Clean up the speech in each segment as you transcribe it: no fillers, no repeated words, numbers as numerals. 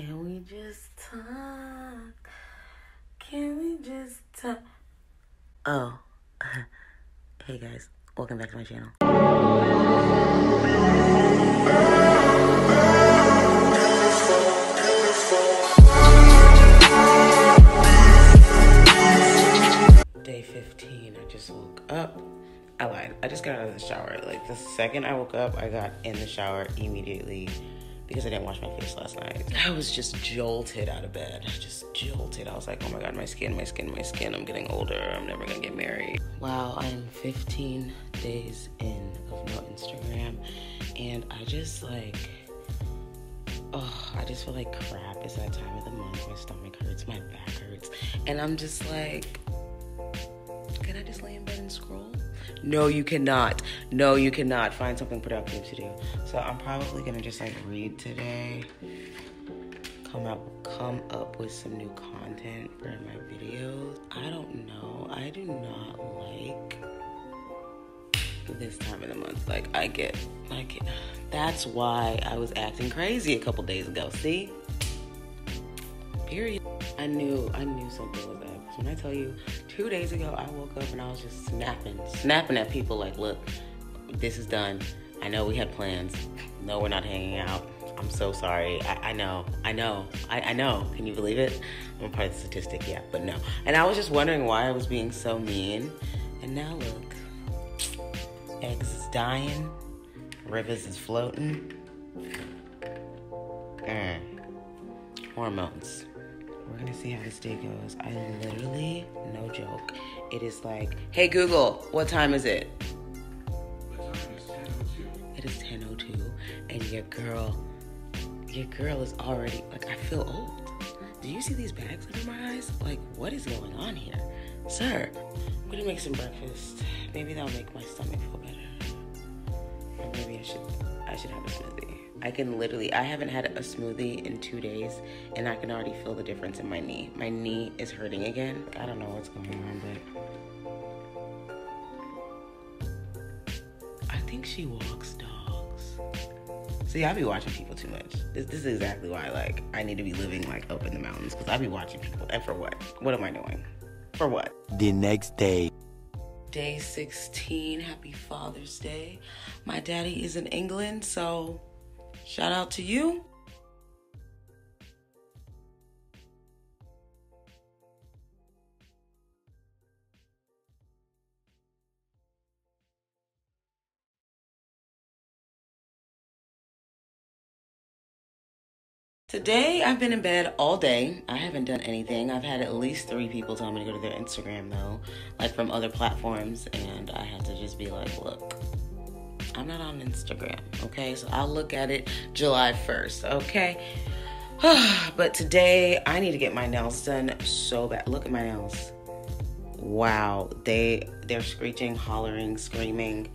Can we just talk? Can we just talk? Oh, hey guys, welcome back to my channel. Day 15, I just woke up. I lied, I just got out of the shower. Like the second I woke up, I got in the shower immediately, because I didn't wash my face last night. I was just jolted out of bed. Just jolted. I was like, oh my God, my skin. I'm getting older. I'm never gonna get married. Wow, I'm 15 days in of no Instagram. And I just like, oh, I just feel like crap. It's that time of the month. My stomach hurts, my back hurts. And I'm just like, can I just lay in bed and scroll? No, you cannot. No, you cannot. Find something productive to do. So I'm probably gonna just like read today. Come up with some new content for my videos. I don't know. I do not like this time of the month. Like I get. That's why I was acting crazy a couple days ago. See? Period. I knew something was up. When I tell you, 2 days ago, I woke up and I was just snapping at people like, look, this is done. I know we had plans. No, we're not hanging out. I'm so sorry. I know. Can you believe it? I'm part of the statistic, yeah, but no. And I was just wondering why I was being so mean. And now look, eggs is dying. Rivers is floating. Hormones. We're gonna see how this day goes. I literally, no joke, it is like, hey Google, what time is it? What time is 10:02? It is 10:02, and your girl is already, like, I feel old. Do you see these bags under my eyes? Like, what is going on here? Sir, I'm gonna make some breakfast. Maybe that'll make my stomach feel better. Or maybe I should have a smoothie. I haven't had a smoothie in 2 days, and I can already feel the difference in my knee. My knee is hurting again. I don't know what's going on, but I think she walks dogs. See, I be watching people too much. This is exactly why, like, I need to be living, like, up in the mountains, because I be watching people, and for what? What am I doing? For what? The next day. Day 16, happy Father's Day. My daddy is in England, so shout out to you. Today, I've been in bed all day. I haven't done anything. I've had at least 3 people tell me to go to their Instagram though, like from other platforms, and I have to just be like, look, I'm not on Instagram, okay? So I'll look at it July 1st, okay? But today, I need to get my nails done so bad. Look at my nails. Wow, they're screeching, hollering, screaming,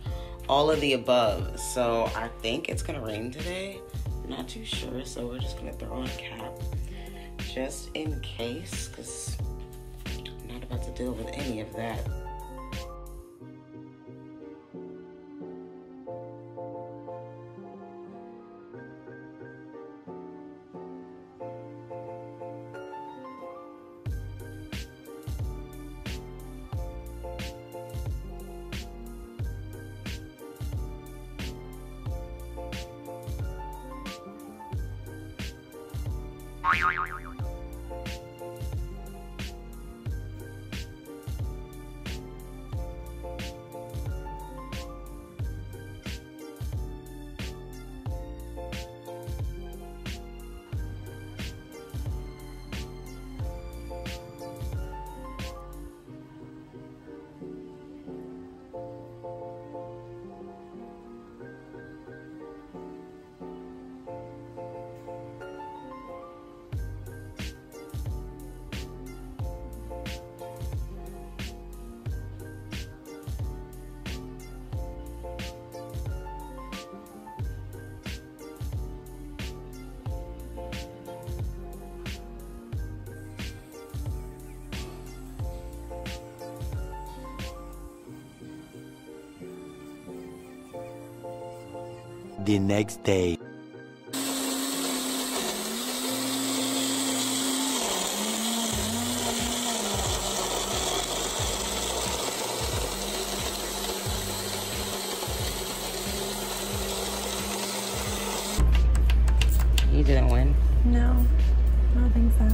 all of the above. So I think it's gonna rain today. I'm not too sure, so we're just gonna throw on a cap just in case, because I'm not about to deal with any of that. The next day. No, I don't think so.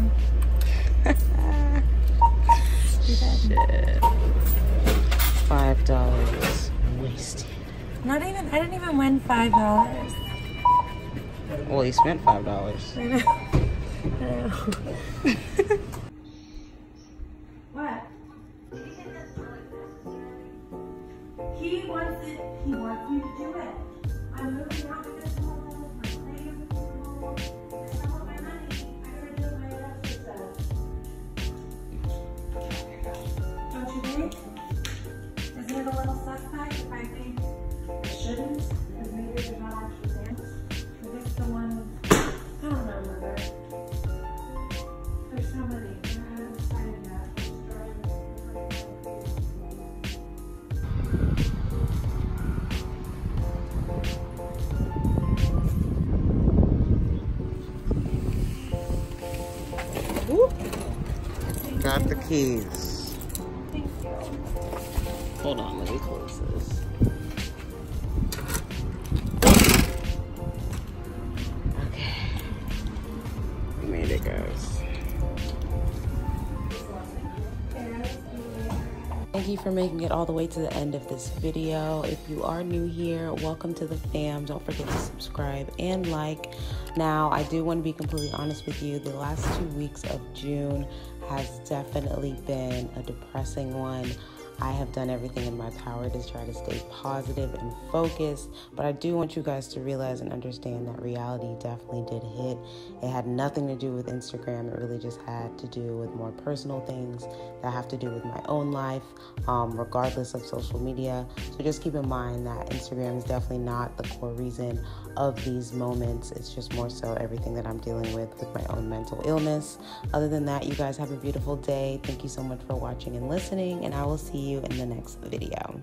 Shit. $5 wasted. Not even, I didn't even win $5. Well, you spent $5. I know. I know. What? He wants it. He wants me to do it. I'm really not going to do it. Got the keys. Thank you. Hold on, let me close this. Okay. We made it, guys. Thank you for making it all the way to the end of this video. If you are new here, welcome to the fam. Don't forget to subscribe and like. Now, I do want to be completely honest with you. The last 2 weeks of June has definitely been a depressing one. I have done everything in my power to try to stay positive and focused, but I do want you guys to realize and understand that reality definitely did hit. It had nothing to do with Instagram. It really just had to do with more personal things that have to do with my own life, regardless of social media. So just keep in mind that Instagram is definitely not the core reason of these moments. It's just more so everything that I'm dealing with my own mental illness. Other than that, you guys have a beautiful day. Thank you so much for watching and listening, and I will see you in the next video.